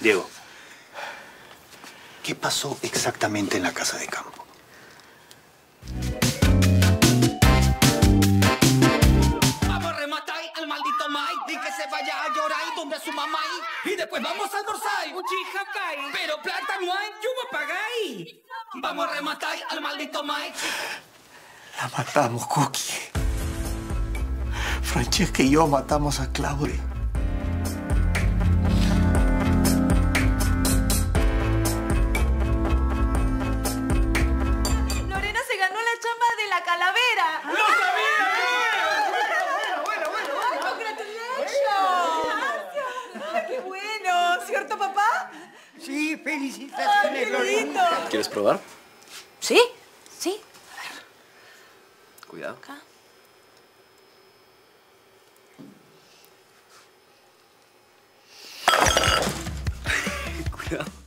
Diego, ¿qué pasó exactamente en la casa de campo? Vamos a rematar al maldito Mike, di que se vaya a llorar y donde su mamá y después vamos al Dorsay. Pero plata no hay, yo voy a pagar. Vamos a rematar al maldito Mike. La matamos, Cookie. Francesca y yo matamos a Claudio. Calavera. ¡Lo sabía! ¡Bueno! ¡Congratulations! ¡Gracias! ¡Ay, qué bueno! ¿Cierto, papá? Sí, felicitaciones. ¡Ay, qué lindo! ¿Quieres probar? Sí, sí. A ver. Cuidado. Acá. Cuidado.